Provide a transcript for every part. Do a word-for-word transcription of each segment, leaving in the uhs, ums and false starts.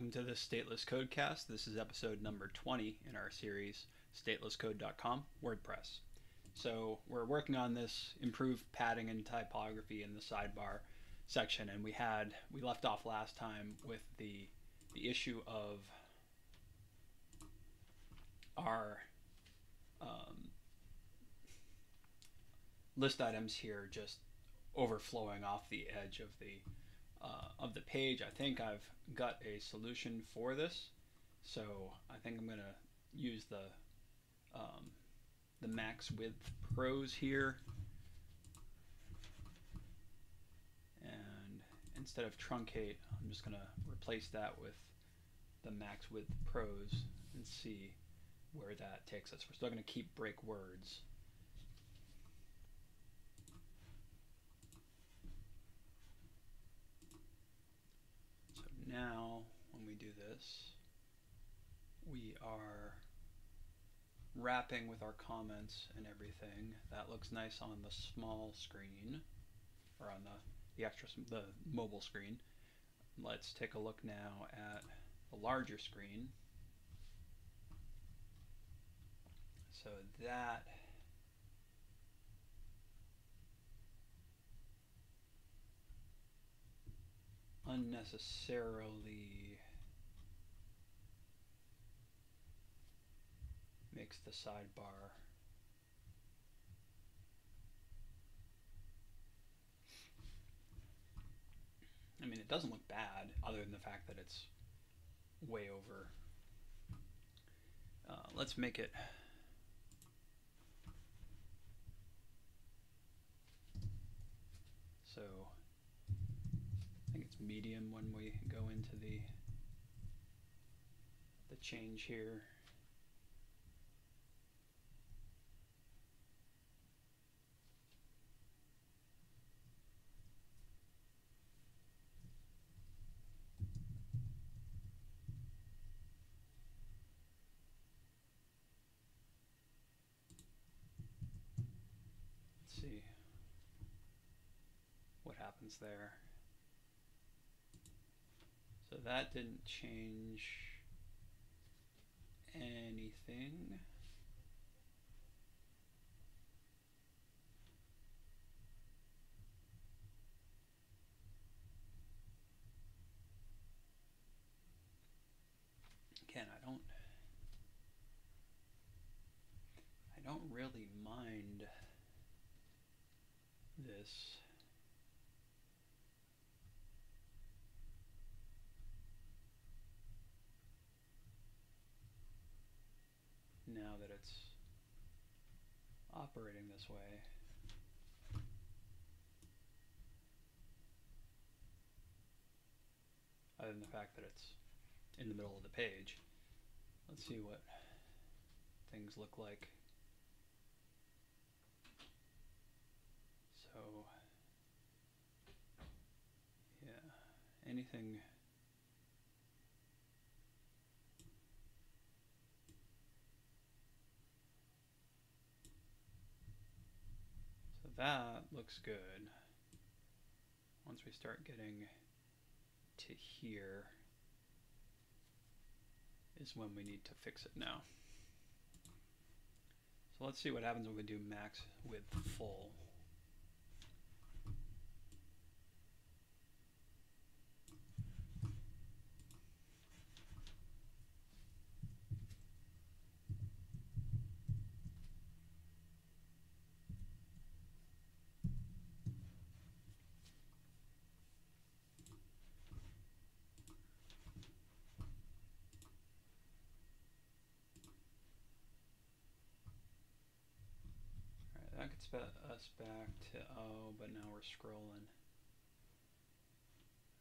welcome to the Stateless Codecast. This is episode number twenty in our series, stateless code dot com WordPress. So we're working on this improved padding and typography in the sidebar section, and we had we left off last time with the the issue of our um, list items here just overflowing off the edge of the uh, of the page. I think I've got a solution for this, so I think I'm going to use the um, the max width pros here, and instead of truncate, I'm just going to replace that with the max width pros and see where that takes us. We're still going to keep break words. So now when we do this, we are wrapping with our comments and everything. That looks nice on the small screen, or on the, the extra, the mobile screen. Let's take a look now at the larger screen. So that unnecessarily makes the sidebar I mean, it doesn't look bad, other than the fact that it's way over. Uh, let's make it so, I think it's medium when we go into the the change here. There. So that didn't change anything. Again, I don't I don't really mind this. Now that it's operating this way. Other than the fact that it's in the middle of the page. Let's see what things look like. So, yeah, anything that looks good. Once we start getting to here is when we need to fix it now. So let's see what happens when we do max width full. Us back to, oh, but now we're scrolling.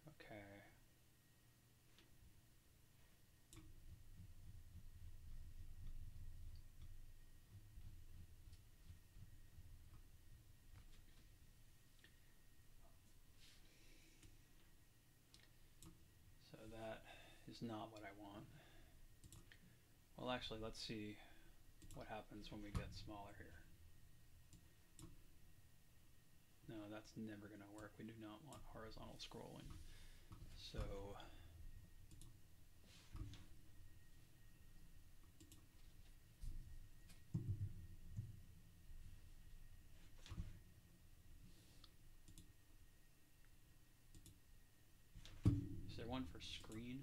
Okay. So that is not what I want. Well, actually, let's see what happens when we get smaller here. No, that's never going to work. We do not want horizontal scrolling. So one for screen.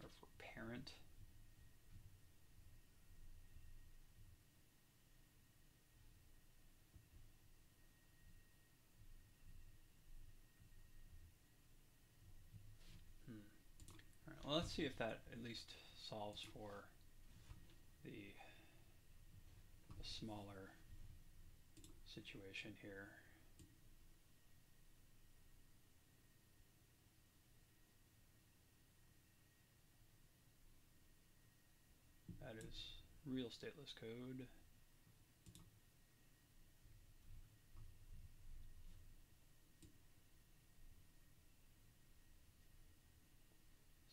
Or for parent. Hmm. All right, well, let's see if that at least solves for the, the smaller situation here. That is real stateless code.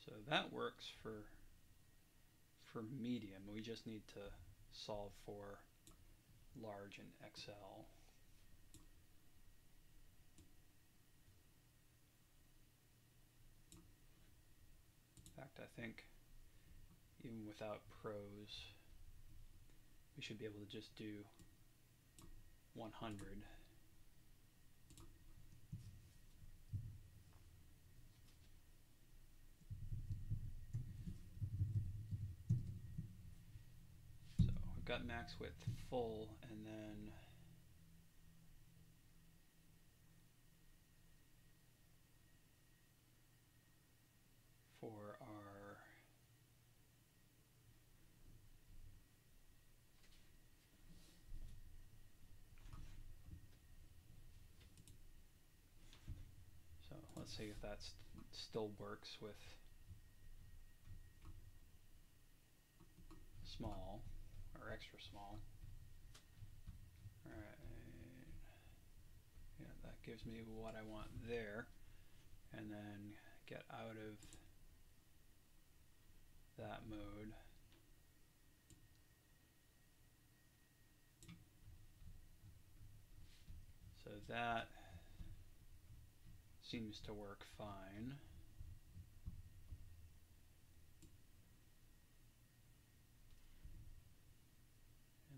So that works for for medium. We just need to solve for large in X L. In fact, I think even without pros, we should be able to just do one hundred. Got max width full, and then for our so let's see if that still works with small. Or extra small. Alright. Yeah, that gives me what I want there. And then get out of that mode. So that seems to work fine.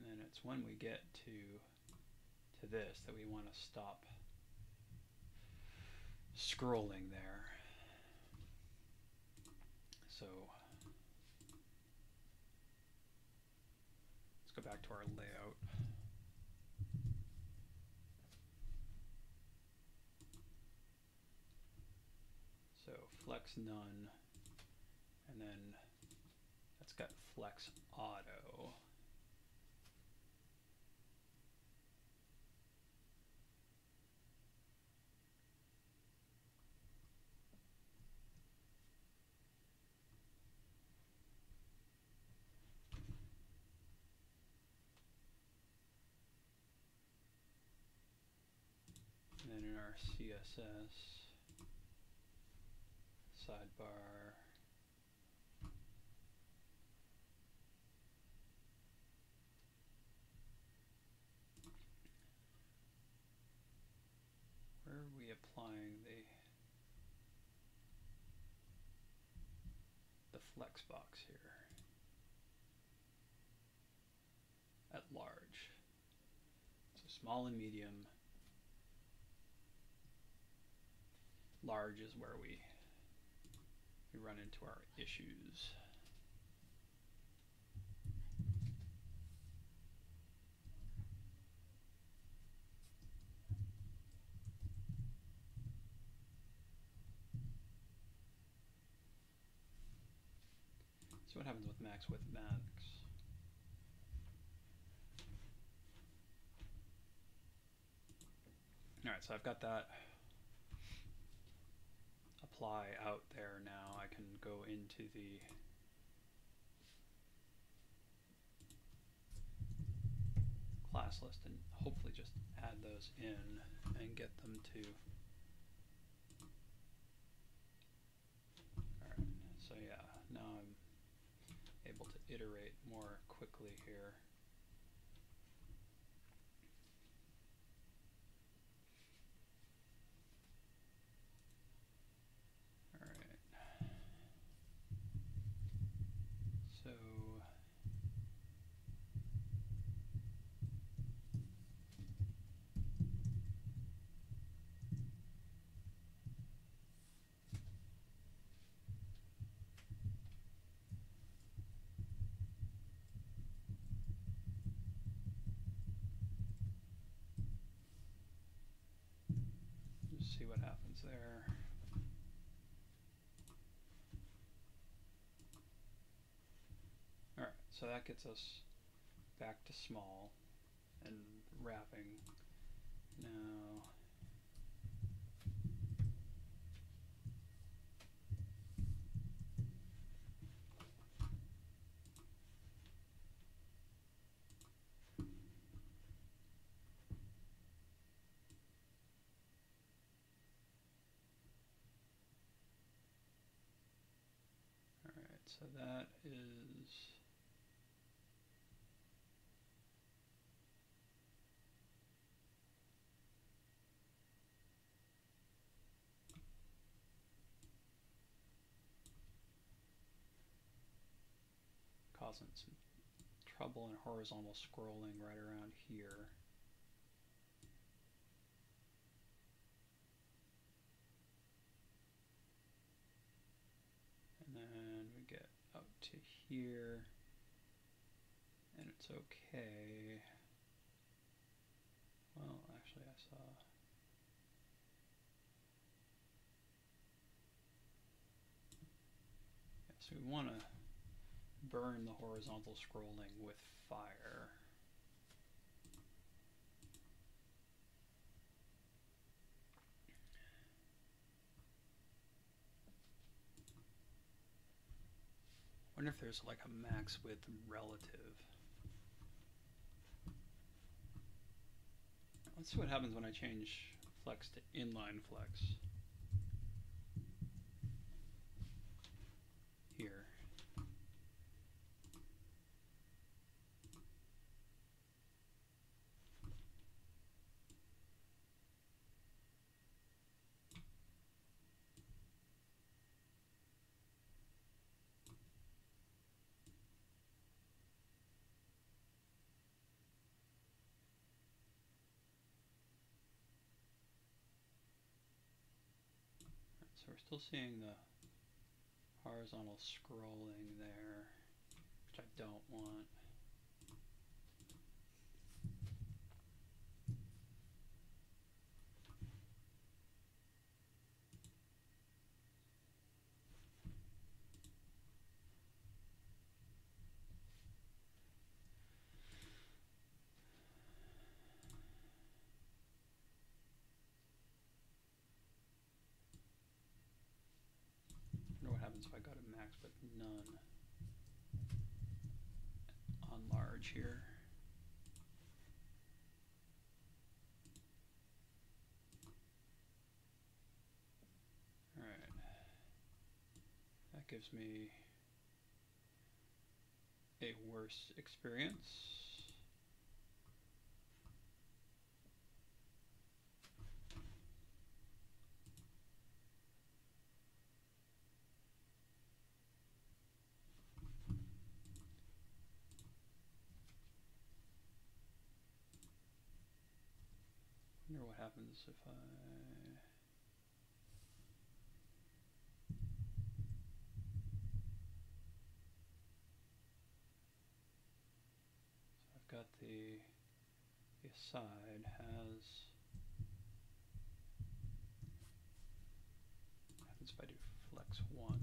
And then it's when we get to to this that we want to stop scrolling there. So let's go back to our layout. So flex none, and then that's got flex auto. And then in our C S S sidebar, where are we applying the the flex box here? At large. So small and medium. Large is where we we run into our issues. So what happens with max width max? All right, so I've got that apply out there now. I can go into the class list and hopefully just add those in and get them to. All right, so yeah, now I'm able to iterate more quickly here. Alright, so So that gets us back to small and wrapping. Now, so that is causing some trouble in horizontal scrolling right around here. And then we get up to here, and it's okay. Well, actually, I saw. Yeah, so we want to burn the horizontal scrolling with fire. I wonder if there's like a max width relative. Let's see what happens when I change flex to inline flex. Here. So we're still seeing the horizontal scrolling there, which I don't want. If I go to max, but none on large here. All right, that gives me a worse experience. I wonder what happens if I so I've got the, the aside has what happens if I do flex one.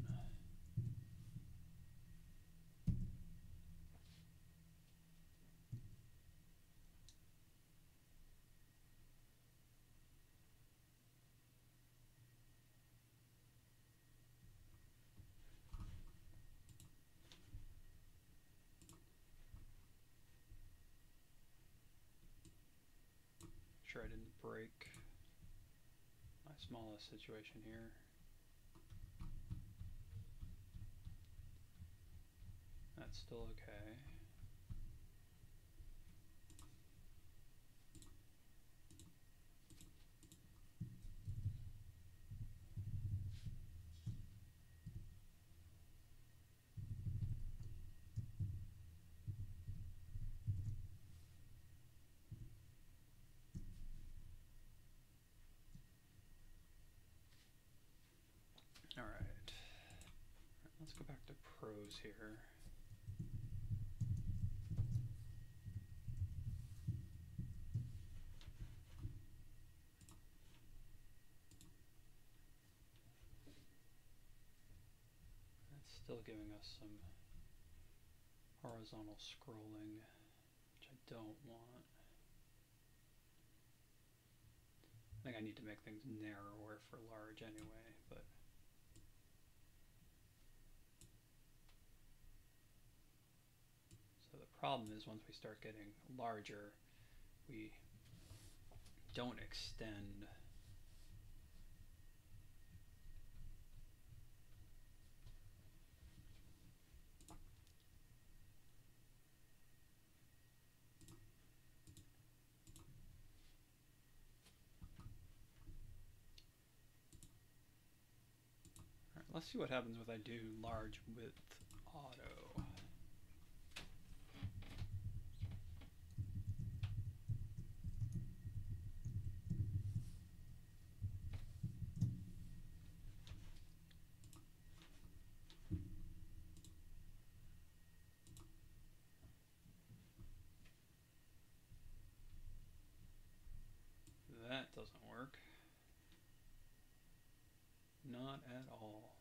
Sure, I didn't break my smallest situation here. That's still okay. Alright, right, let's go back to pros here. That's still giving us some horizontal scrolling, which I don't want. I think I need to make things narrower for large anyway, but so the problem is once we start getting larger, we don't extend . Let's see what happens if I do large width auto. That doesn't work. Not at all.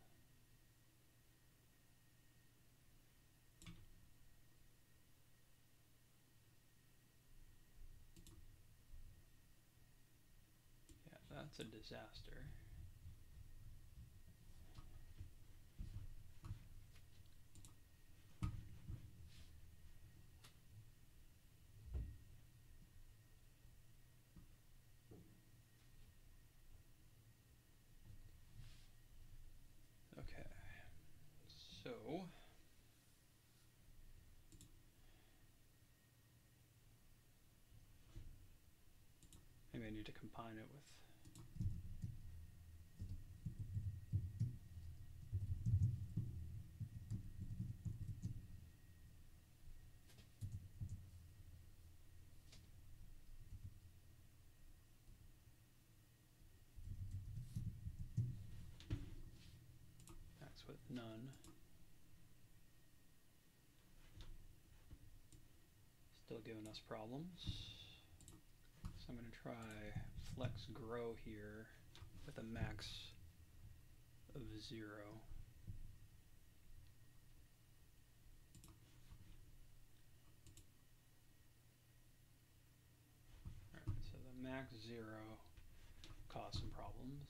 Yeah, that's a disaster. Okay, so maybe I need to combine it with with none. Still giving us problems. So I'm going to try flex grow here with a max of zero. All right, so the max zero caused some problems.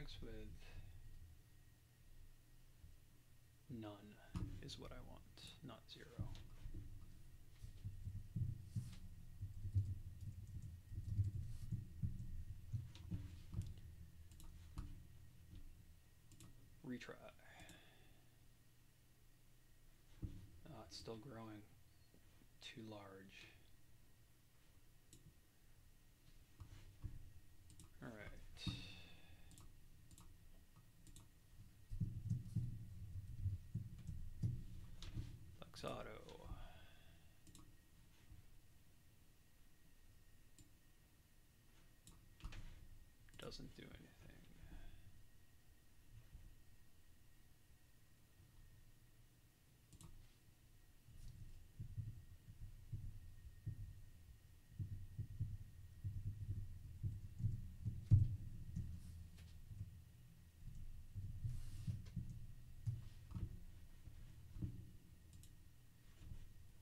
Max with none is what I want, not zero. Retry. Oh, it's still growing too large. All right. Auto. Doesn't do anything.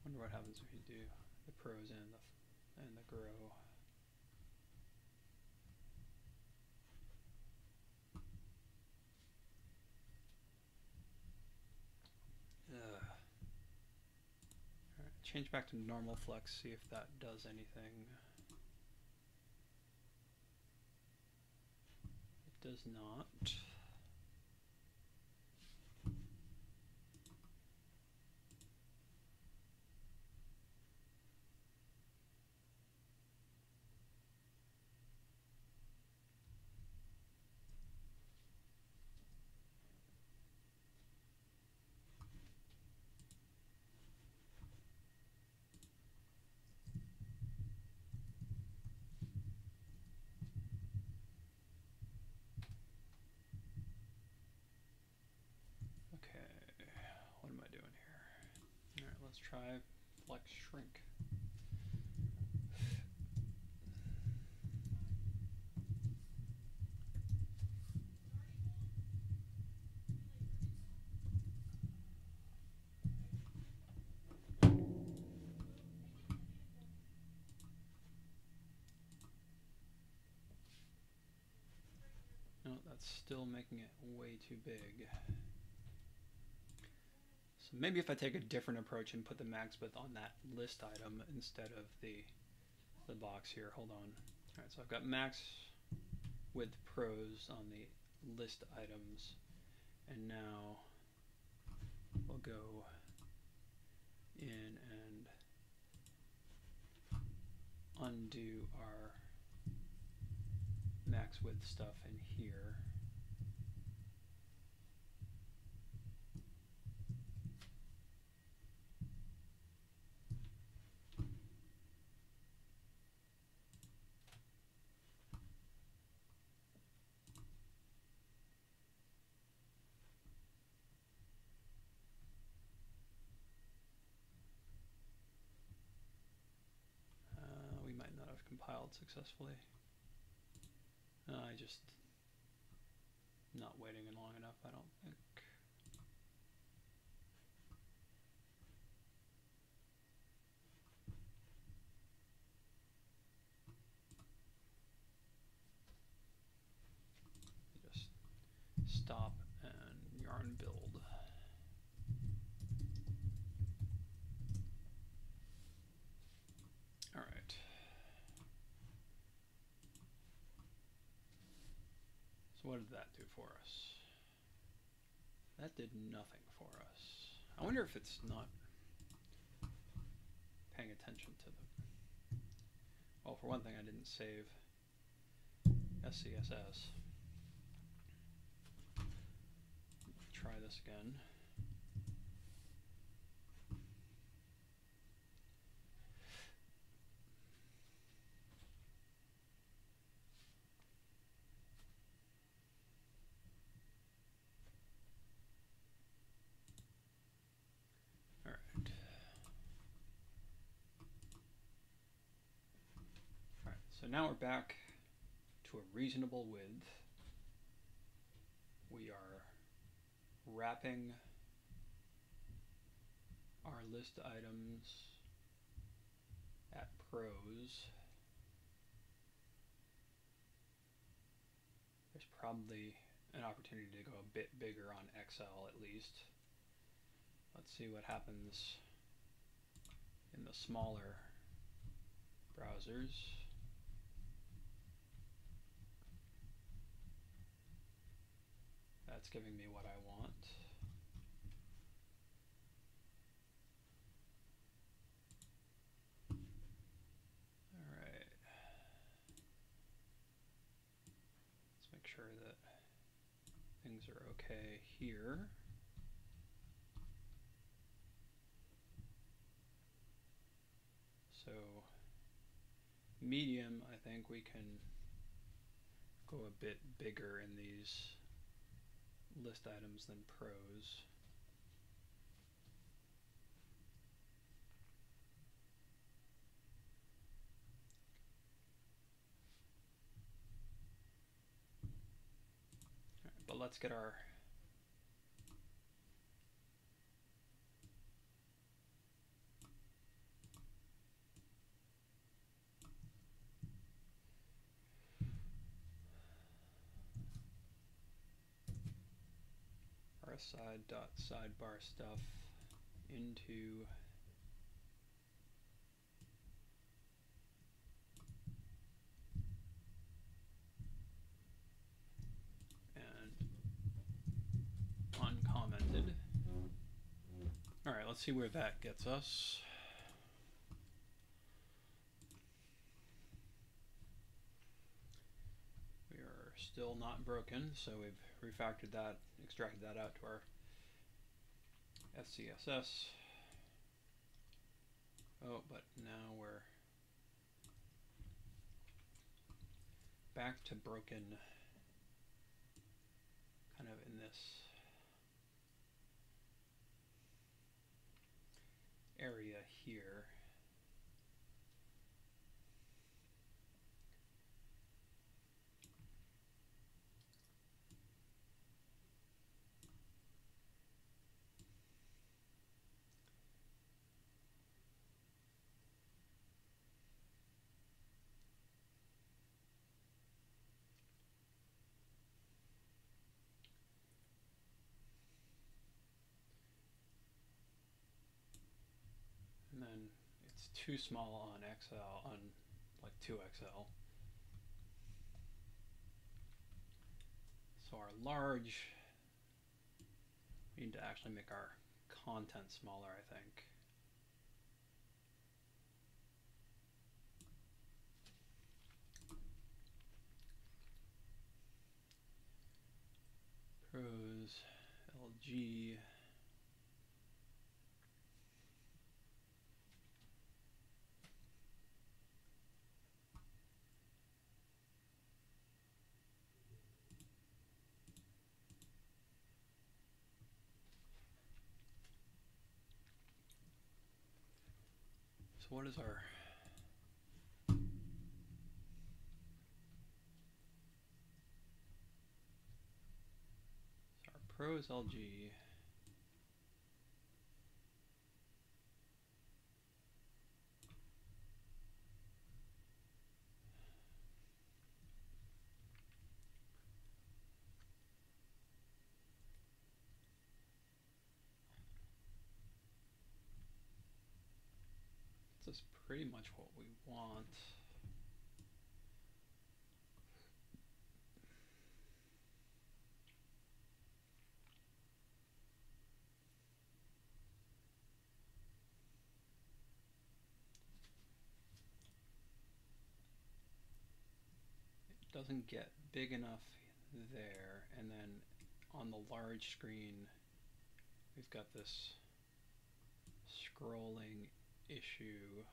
Wonder what happens if you do the pros and the and the grow. Ugh. All right, change back to normal flex. See if that does anything. It does not. try flex shrink. That's still making it way too big. So maybe if I take a different approach and put the max width on that list item instead of the the box here. Hold on. All right, so I've got max width pros on the list items, and now we'll go in and undo our max width stuff in here. Uh, we might not have compiled successfully. Uh, I just not waiting long enough, I don't think. Just stop and yarn build. All right. What did that do for us? That did nothing for us. I wonder if it's not paying attention to them. Well, for one thing, I didn't save S C S S. Try this again. So now we're back to a reasonable width. We are wrapping our list items at pros. There's probably an opportunity to go a bit bigger on X L at least. Let's see what happens in the smaller browsers. That's giving me what I want. All right. Let's make sure that things are okay here. So medium, I think we can go a bit bigger in these list items than pros. All right, but let's get our side dot sidebar stuff into and uncommented. All right, let's see where that gets us. Still not broken, so we've refactored that, extracted that out to our S C S S. Oh, but now we're back to broken, kind of in this area here. And then it's too small on X L, on like two X L. So our large, we need to actually make our content smaller, I think. Pros, L G. So what is our our pros L G? This is pretty much what we want. It doesn't get big enough there, and then on the large screen we've got this scrolling issue.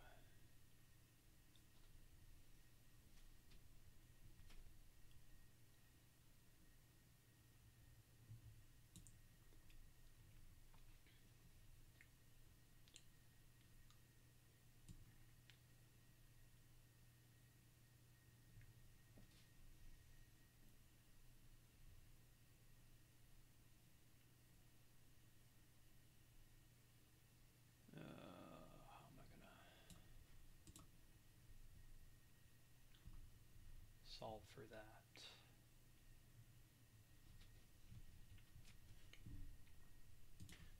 Solve for that.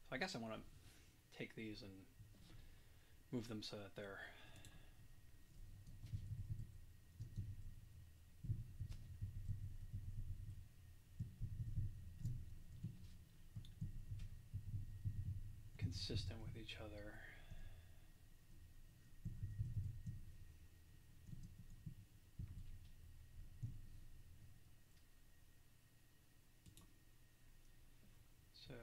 So I guess I want to take these and move them so that they're consistent with each other. So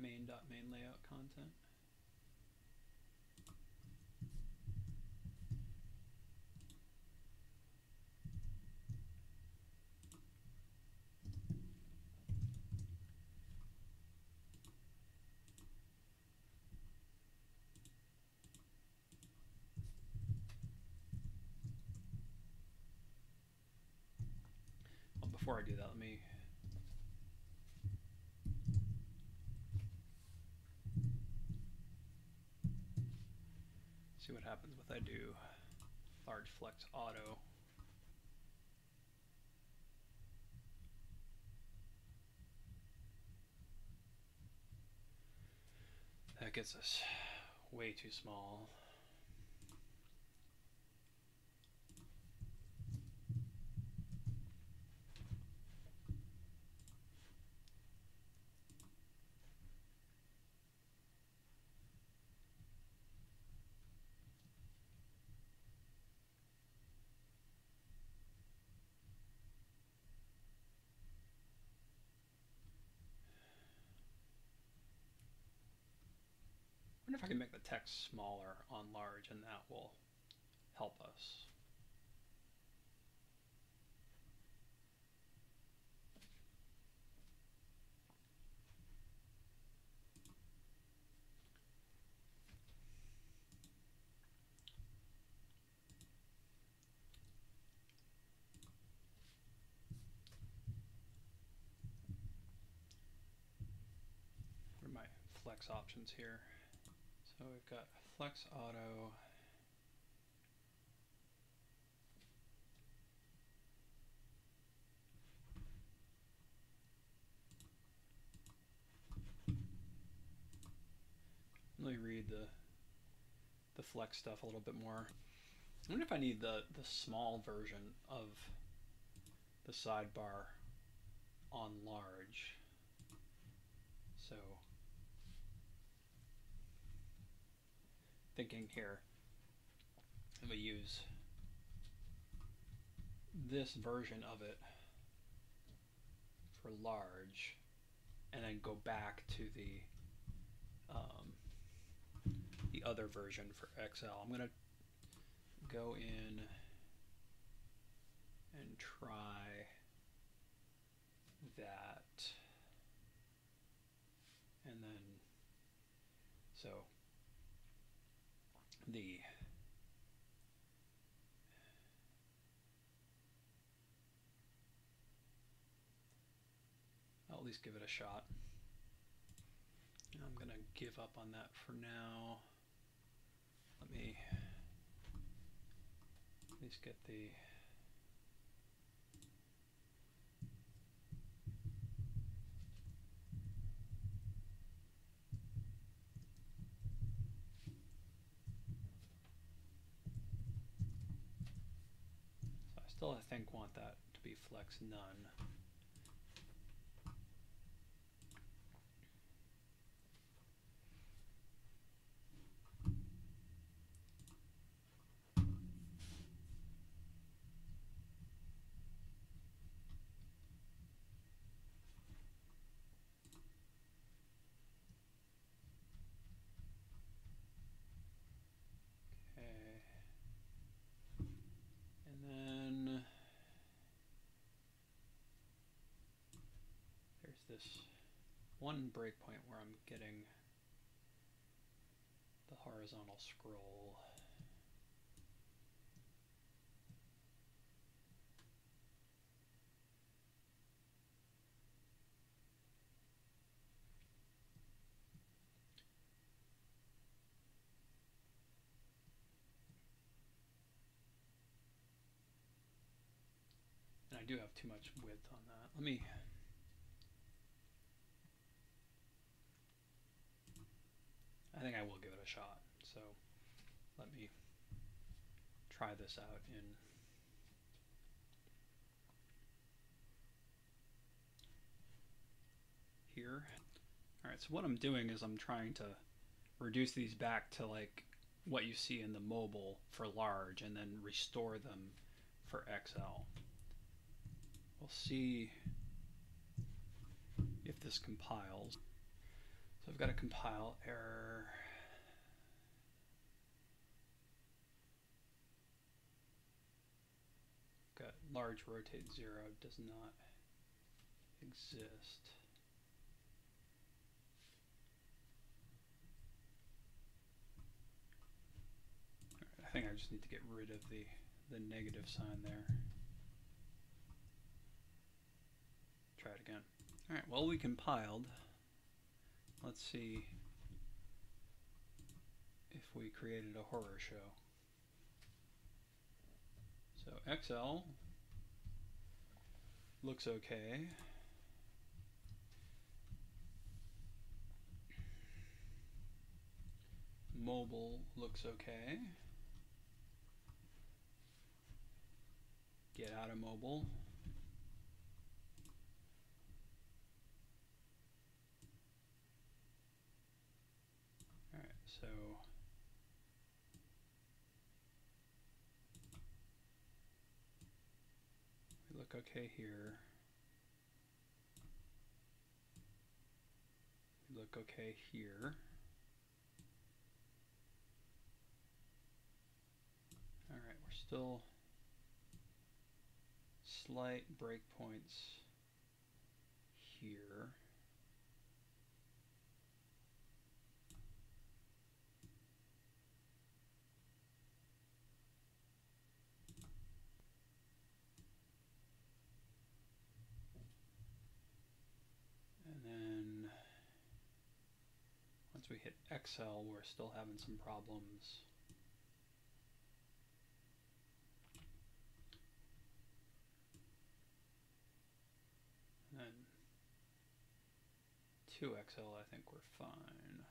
main dot main layout content. Before I do that, let me see what happens if I do large flex auto. That gets us way too small. if I can make the text smaller on large, and that will help us. Flex options here. So we've got flex auto. Let me read the the flex stuff a little bit more. I wonder if I need the the small version of the sidebar on large. So thinking here, and we use this version of it for large, and then go back to the um, the other version for X L. I'm gonna go in and try that, and then so. The I'll at least give it a shot. I'm gonna give up on that for now. Let me at least get the I think want that to be flex none. This one breakpoint where I'm getting the horizontal scroll. And I do have too much width on that. Let me I think I will give it a shot. So let me try this out in here. All right, so what I'm doing is I'm trying to reduce these back to like what you see in the mobile for large and then restore them for X L. We'll see if this compiles. So I've got a compile error. Got large rotate zero does not exist. All right, I think I just need to get rid of the, the negative sign there. Try it again. All right, well, we compiled. Let's see if we created a horror show. So X L looks okay. Mobile looks okay. Get out of mobile. So we look okay here. We look okay here. still slight breakpoints here. Once we hit Excel, we're still having some problems. And then to Excel, I think we're fine.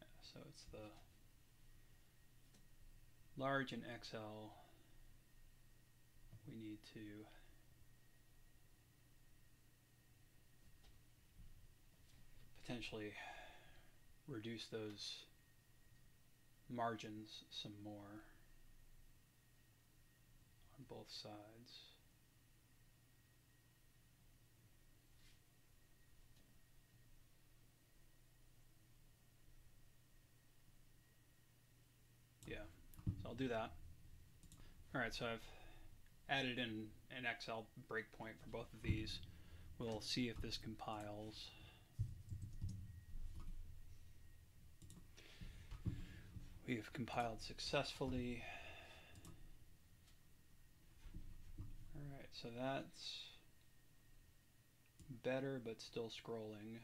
Yeah, so it's the large in Excel, we need to potentially reduce those margins some more on both sides. I'll do that. All right, so I've added in an Excel breakpoint for both of these. We'll see if this compiles. We have compiled successfully. All right, so that's better, but still scrolling.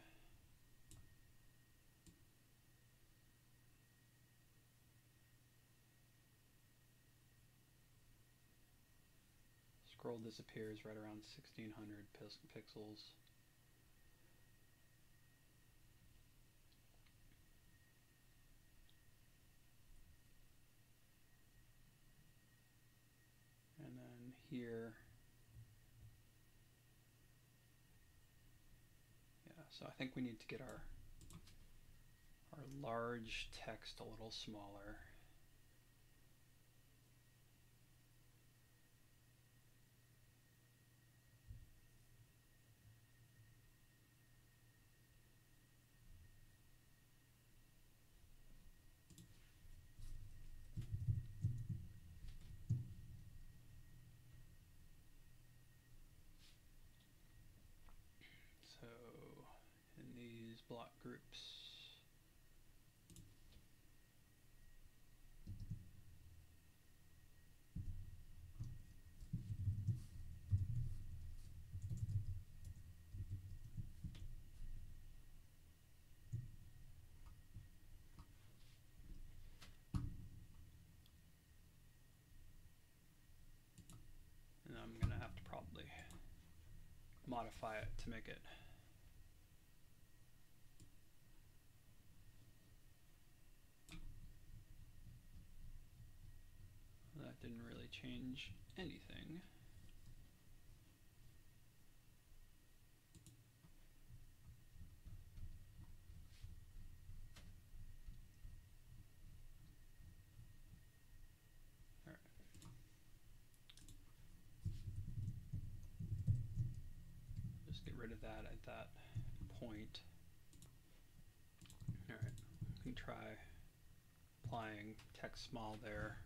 Scroll disappears right around sixteen hundred pixels. And then here, yeah, so I think we need to get our, our large text a little smaller. Block groups. And I'm going to have to probably modify it to make it didn't really change anything. All right. Just get rid of that at that point. All right, we can try applying text small there.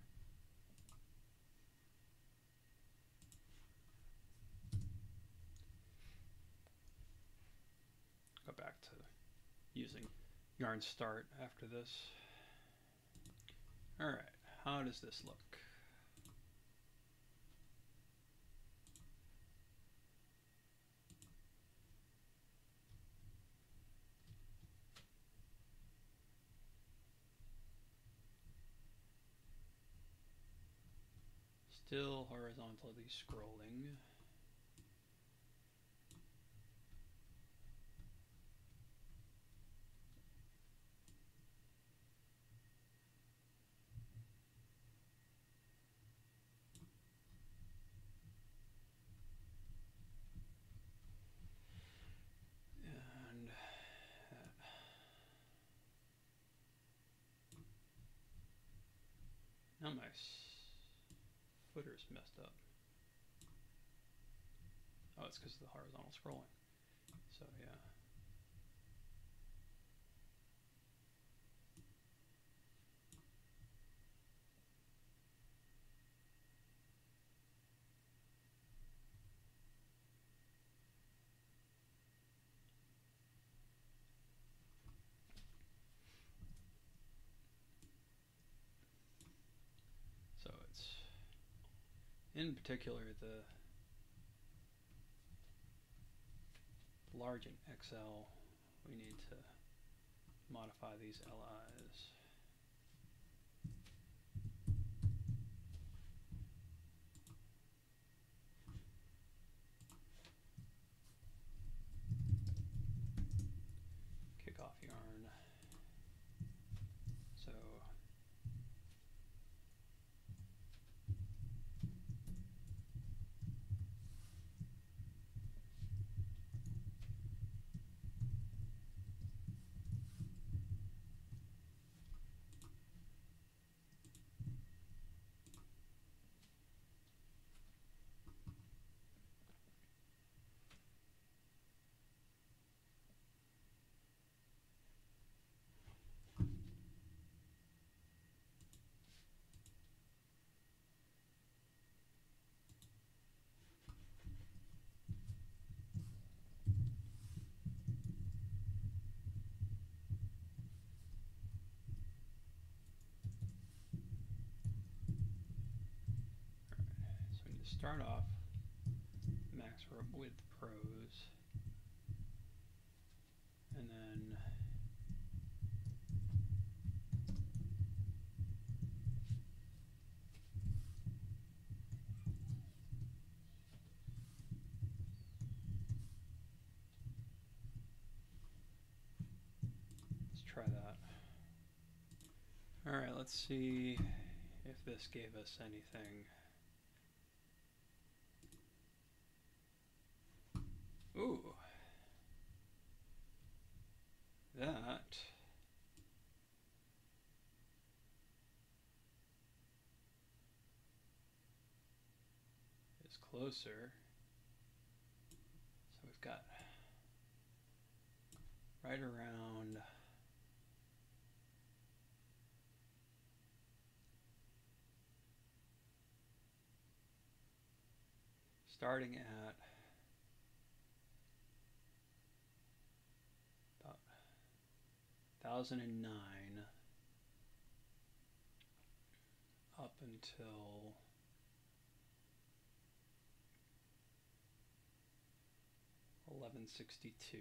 Back to using yarn start after this. All right, how does this look? Still horizontally scrolling. Now my footer's messed up. Oh, it's because of the horizontal scrolling. So yeah. So it's in particular the large in X L, we need to modify these L Is. Kick off yarn. So start off max rub with pros, and then let's try that. All right, let's see if this gave us anything. Ooh, that is closer. So we've got right around starting at two thousand nine up until eleven sixty-two.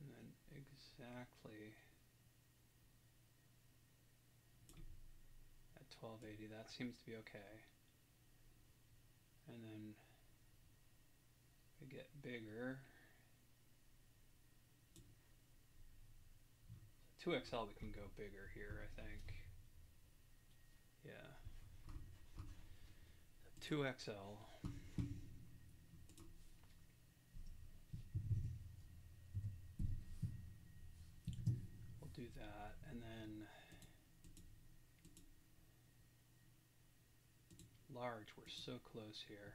And then exactly at twelve eighty, that seems to be okay. And then we get bigger. So two X L, we can go bigger here, I think. Yeah. two X L. We'll do that, and then large, we're so close here.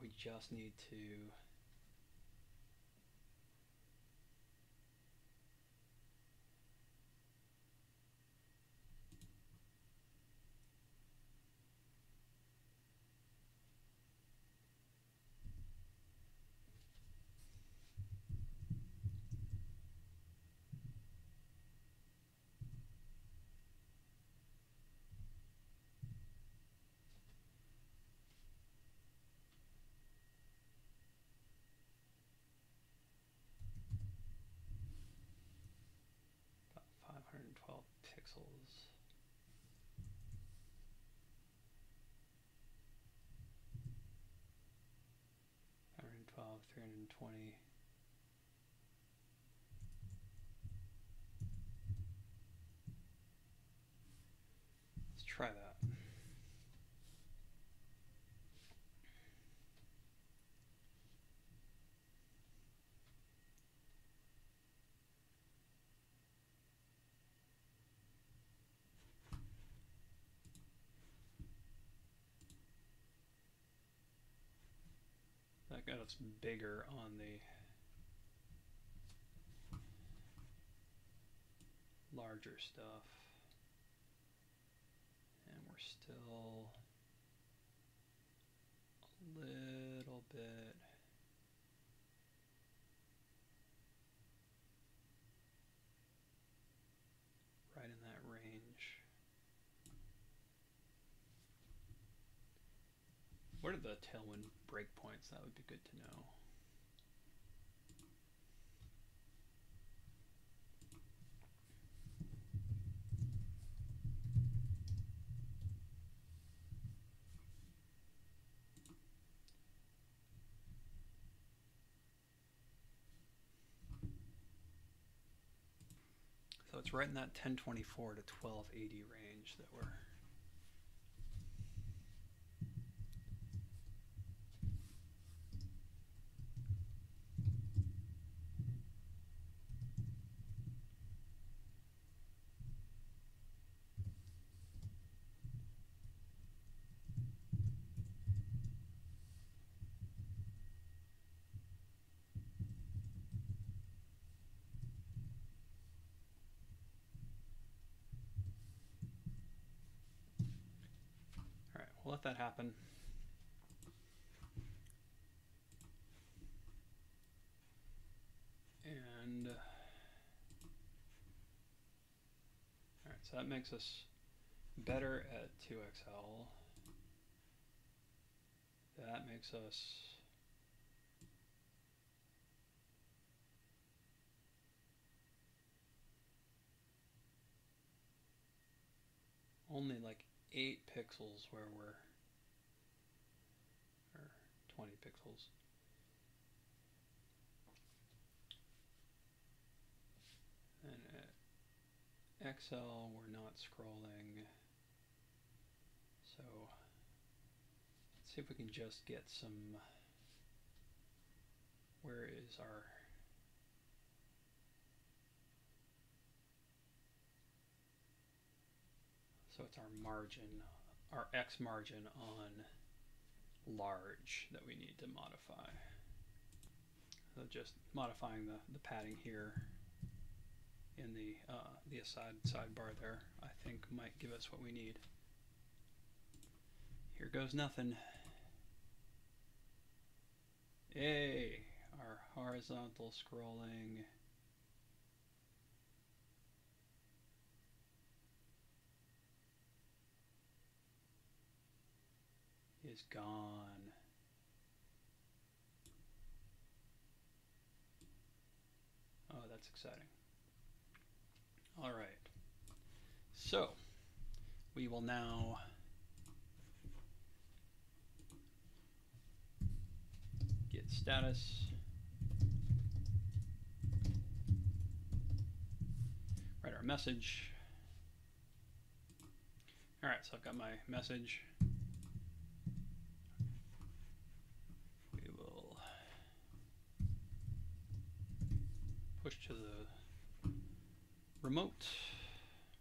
We just need to one hundred twelve pixels. one hundred twelve, three hundred twenty. Let's try that. think that's bigger on the larger stuff. And we're still a little bit right in that range. What are the tailwind breakpoints? That would be good to know. So it's right in that ten twenty-four to twelve eighty range that we're let that happen. And uh, all right, so that makes us better at two X L. That makes us only like eight pixels where we're, or twenty pixels. And at X L we're not scrolling. So let's see if we can just get some, where is our So it's our margin, our X margin on large that we need to modify. So just modifying the, the padding here in the uh, the aside sidebar there, I think might give us what we need. Here goes nothing. Yay! Our horizontal scrolling. Is gone. Oh, that's exciting. All right. So we will now get status. Write our message. All right, so I've got my message. Push to the remote.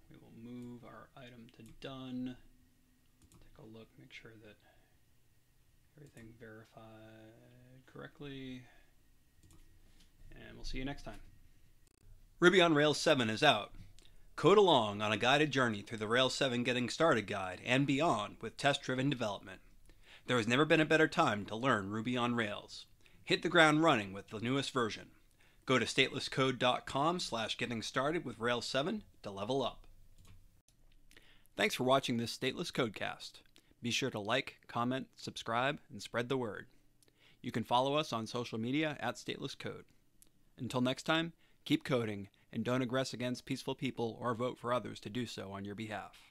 We will move our item to done. Take a look, make sure that everything verified correctly. And we'll see you next time. Ruby on Rails seven is out. Code along on a guided journey through the Rails seven Getting Started Guide and beyond with test-driven development. There has never been a better time to learn Ruby on Rails. Hit the ground running with the newest version. Go to statelesscode.com slash getting started with Rails seven to level up. Thanks for watching this Stateless Codecast. Be sure to like, comment, subscribe, and spread the word. You can follow us on social media at Stateless Code. Until next time, keep coding and don't aggress against peaceful people or vote for others to do so on your behalf.